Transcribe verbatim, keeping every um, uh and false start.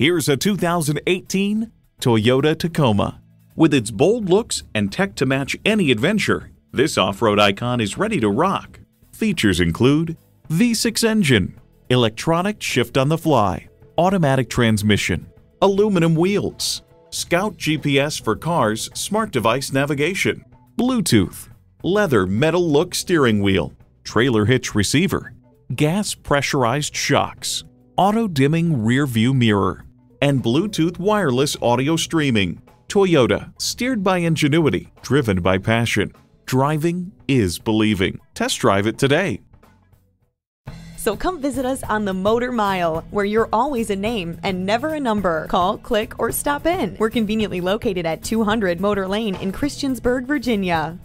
Here's a two thousand eighteen Toyota Tacoma. With its bold looks and tech to match any adventure, this off-road icon is ready to rock. Features include V six engine, electronic shift on the fly, automatic transmission, aluminum wheels, Scout G P S for cars, smart device navigation, Bluetooth, leather metal look steering wheel, trailer hitch receiver, gas pressurized shocks, auto-dimming rear view mirror, and Bluetooth wireless audio streaming. Toyota, steered by ingenuity, driven by passion. Driving is believing. Test drive it today. So come visit us on the Motor Mile, where you're always a name and never a number. Call, click, or stop in. We're conveniently located at two hundred Motor Lane in Christiansburg, Virginia.